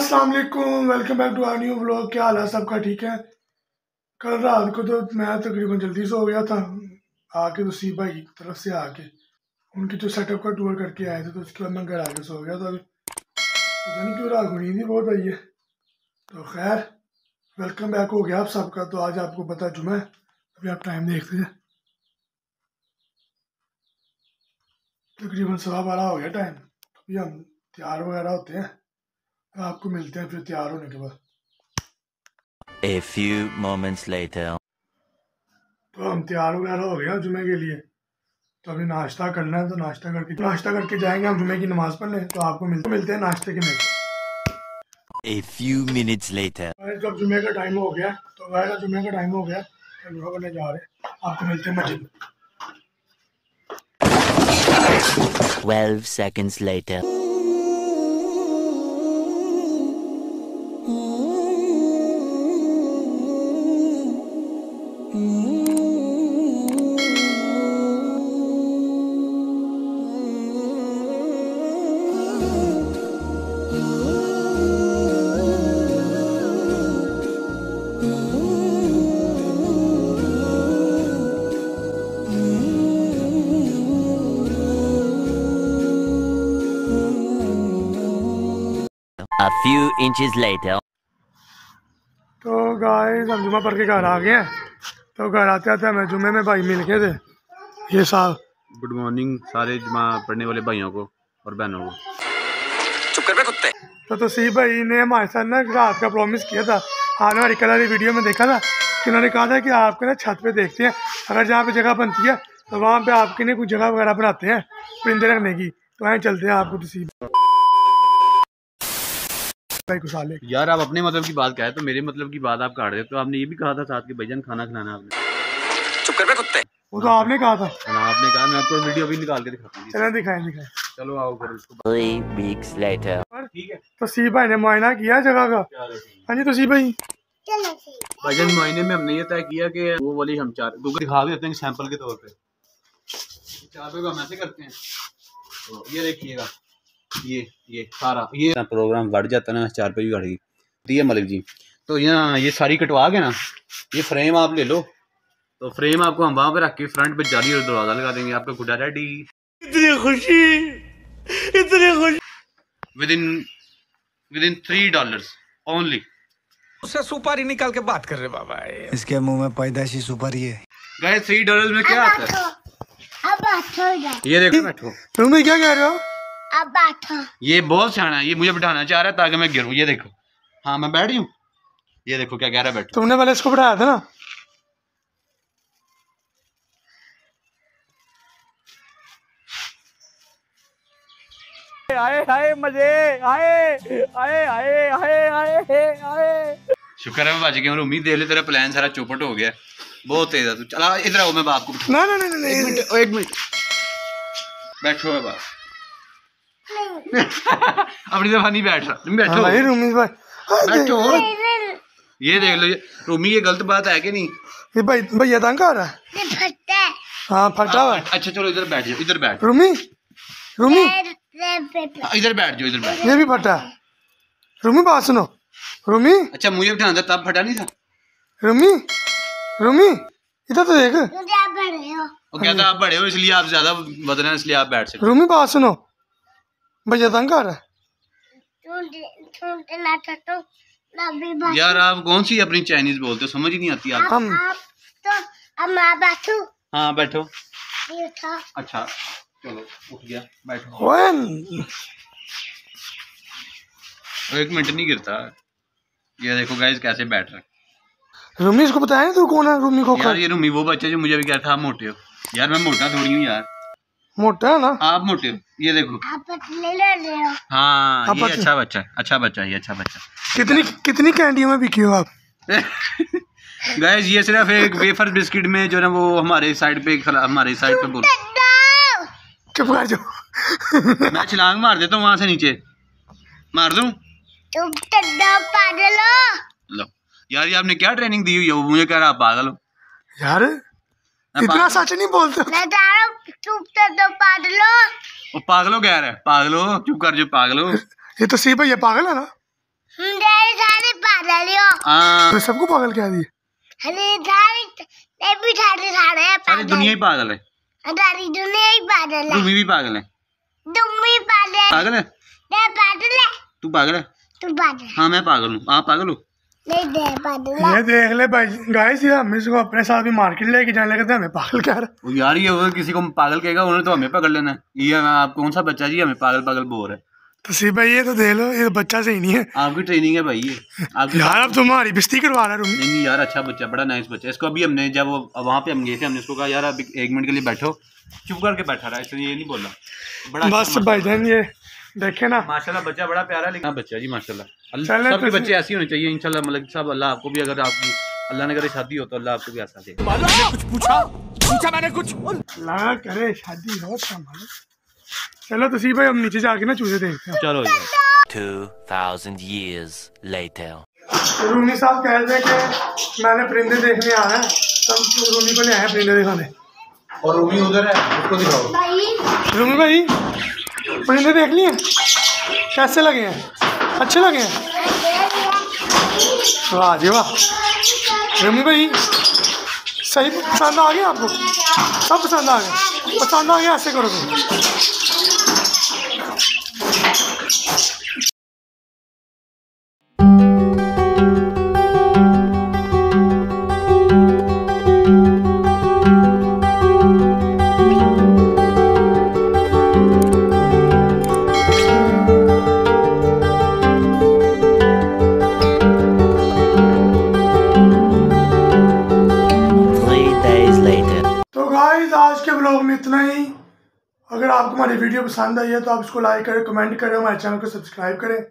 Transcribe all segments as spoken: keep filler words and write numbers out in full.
अस्सलाम वालेकुम, welcome back to our new vlog. क्या हाल है सबका? ठीक है। कल रात को तो मैं तकरीबन जल्दी से हो गया था, आके तौसीफ भाई की तरफ से आके उनके जो सेटअप का टूर करके आए थे, तो उसके बाद मैं घर आके सो गया था। अभी पता नहीं क्यों रात नींद ही बहुत आई है। तो खैर, वेलकम बैक हो गया आप सबका। तो आज आपको पता जुम्मा है, अभी आप टाइम देखते हैं, तकरीबन सवा बारह हो गया टाइम। अभी हम तैयार वगैरह होते हैं, आपको मिलते हैं फिर तैयार होने के बाद। A few moments later. तो हम तैयार वगैरह हो गया जुमे के लिए। तो अभी नाश्ता करना है, तो नाश्ता करके नाश्ता करके जाएंगे हम जुमे की नमाज पढ़ने। तो आपको मिलते मिलते हैं नाश्ते के लिए। A few minutes later. जब जुमे का टाइम हो गया, तो वगैरह जुमे का टाइम हो गया, तनहा करने जा रहे हैं। आपको मिलते हैं मस्जिद में। Twelve seconds later. A few inches later. तो गाइस, हम जुम्मा पढ़ के घर आ गए हैं। तो घर आते आते हमें जुम्मे में भाई मिल गए थे। ये साहब, गुड मॉर्निंग सारे जुम्मा पढ़ने वाले भाइयों को और बहनों को। चुप कर बे कुत्ते। तो तौसीफ भाई ने हमारे साथ ना रात का प्रॉमिस किया था। हाँ, हमारी कल वाली वीडियो में देखा था कि उन्होंने कहा था कि आपके ना छत पे देखते हैं, अगर जहाँ पे जगह बनती है तो वहाँ पे आपके लिए कुछ जगह वगैरह बनाते हैं परिंदे रखने की। तो वहीं चलते हैं आपको तौसीफ यार। आप अपने मतलब की बात कहे तो मेरे मतलब की बात आप काट रहे हो। तो आपने ये भी कहा था साथ के भाईजान खाना खिलाना। आपने चुप कर बे कुत्ते। वो तो आपने कहा था। आपने कहा, मैं आपको वीडियो भी निकाल के दिखाता हूं। चलो दिखाएं दिखाएं। चलो आओ फिर उसको। three weeks later. ठीक है। तौसीफ भाई ने मुआयना किया जगह का। हां जी तौसीफ भाई। चलो भाईजान, मुआयने में हमने ये तय किया कि वो वाली हम चार दिखा देते हैं सैंपल के तौर पे। चार पे हम ऐसे करते हैं, तो ये देखिएगा, ये ये सारा ये प्रोग्राम बढ़ जाता ना, चार पे भी बढ़ गई मलिक जी। तो यहाँ ये सारी कटवा के ना, ये फ्रेम आप ले लो। तो फ्रेम आपको हम वहाँ पे रख के फ्रंट पे जाली और दरवाजा लगा देंगे। आपका गुड्डा रेडी। इतनी खुशी, इतनी खुशी। Within within three dollars only. उससे सुपारी निकाल के बात कर रहे बाबा, इसके मुँह में पैदाशी सुपारी है। गए थ्री डॉलर में क्या आता है? ये देखो बैठो। तुम्हें क्या कह रहे हो? अब ये बहुत सियाना है, ये मुझे बिठाना चाह रहा है ताकि मैं गिरूं। ये देखो, हाँ मैं बैठ गई। ये देखो क्या कह रहा है, बैठ। तुमने पहले इसको बिठाया था ना। आए आए मजे, आए आए आए आए आए आए। शुक्र है मैं बच गया। रूमी देख ले, तेरा प्लान सारा चौपट हो गया। बहुत तेज है तू। चला इधर आओ, मैं बाप को। ना ना ना ना, एक मिनट बैठो बाप। अपनी दफा नहीं बैठ रहा। बैठो भाई, रूमी भाई बैठो। ये देख लो, रूमी ये गलत बात है कि नहीं? ये भाई भैया तंग कर रहा है, फटा है। हाँ फटा है। अच्छा चलो इधर बैठ जाओ, इधर बैठ। रूमी रूमी इधर बैठ जाओ, इधर बैठ। ये भी फटा है। रूमी बात सुनो। रूमी, अच्छा मुझे बिठाना था तब फटा नहीं था। रूमी रूमी इधर तो देख। आप बड़े हो, वो कहता आप बड़े हो इसलिए आप ज्यादा बदल रहे, इसलिए आप बैठ सकते। रूमी बात सुनो, भैया तंग कर रहा है यार। आप कौन सी अपनी चाइनीज बोलते हो, समझ ही नहीं आती। आप हम आप तो अब बैठो। हाँ बैठो। अच्छा चलो उठ गया, बैठो। एक मिनट नहीं गिरता। ये देखो गाइस कैसे बैठ रहा। रूमी इसको बताया तू कौन है? रूमी को यार, ये रूमी वो बच्चा जो मुझे भी कह रहा था आप मोटे हो। यार मैं मोटा थोड़ी हूँ यार। मोटा ना आप, मोटे हो। ये देखो आप पतले ले रहे हो। हाँ आप ये पतले। अच्छा बच्चा, अच्छा बच्चा, ये अच्छा बच्चा। कितनी कितनी कैंडियों में बिकी हो आप? गाइस ये सिर्फ एक वेफर बिस्किट में जो ना वो हमारे साइड पे हमारे साइड पे बोल। चुप कर जाओ। मैं छलांग मार देता हूँ वहाँ से नीचे मार दूँ। लो यार, ये आपने क्या ट्रेनिंग दी हुई है? वो मुझे कह रहा आप पागल हो यार, इतना सच नहीं बोलते। चुप कर दो पागलो। वो पागलो कह रहा है, पागलो चुप कर जो पागलो। ये तो तौसीफ भाई पागल है ना। पागल सबको पागल क्या दी? अरे सारी दुनिया ही पागल है, सारी दुनिया ही पागल है, रूमी भी पागल है, पागल है, तू पागल है, तू पागल है, हाँ मैं पागल हूँ, आप पागल हो। ये देख ले भाई गाइस, हम इसको अपने साथ भी मार्केट लेके जाने लगे थे, हमें पागल कह रहा यार, ये वो किसी को पागल कहेगा उन्हें तो हमें पकड़ लेना है। ये आप कौन सा बच्चा जी हमें पागल पागल बोल रहा है? तौसीफ भाई ये तो देख लो, ये तो बच्चा सही नहीं है, आपकी ट्रेनिंग है भाई ये आपकी। यार अब तुम्हारी बिस्ती करवा रहा रूमी। नहीं यार अच्छा बच्चा, बड़ा नाइस बच्चा। इसको अभी हमने जब वहाँ पे हम गए थे, हमने इसको कहा यार अब एक मिनट के लिए बैठो, चुप करके बैठा रहा, इसने ये नहीं बोला। बस भाई जान ये देखे ना माशाल्लाह बच्चा बड़ा प्यारा है, लेकिन बच्चा जी माशाल्लाह। सबके बच्चे ऐसे होने चाहिए इंशाल्लाह। मलिक साहब अल्लाह आपको भी, अगर आपकी अल्लाह ने करे शादी हो तो अल्लाह आपको भी ऐसा दे। कुछ पूछा पूछा मैंने कुछ, अल्लाह करे शादी हो। चलो तौसीफ भाई हम नीचे जाके ना चूजे देखते हैं। चलो two thousand years later. Rumi साहब कह रहे थे कि मैंने परिंदे देखने आना है, सब रूमी को ले आए परिंदे दिखाने। और रूमी उधर है, उसको दिखाओ। रूमी भाई परिंदे देख लिए, कैसे लगे हैं? अच्छे लगे हैं? वाह जी वाह। रूमी भाई सही पसंद आ गया आपको? सब पसंद आ गया? पसंद आ गया ऐसे करो तुम। आज के ब्लॉग में इतना ही। अगर आपको हमारी वीडियो पसंद आई है तो आप इसको लाइक करें, कमेंट करें, हमारे चैनल को सब्सक्राइब करें।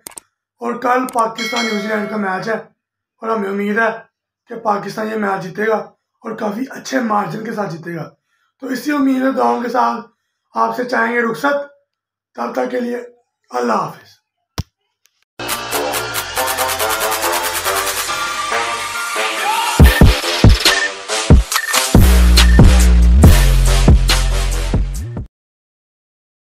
और कल पाकिस्तान न्यूजीलैंड का मैच है और हमें उम्मीद है कि पाकिस्तान ये मैच जीतेगा और काफ़ी अच्छे मार्जिन के साथ जीतेगा। तो इसी उम्मीद और दुआओं के साथ आपसे चाहेंगे रुखसत। तब तक के लिए अल्लाह हाफिज़।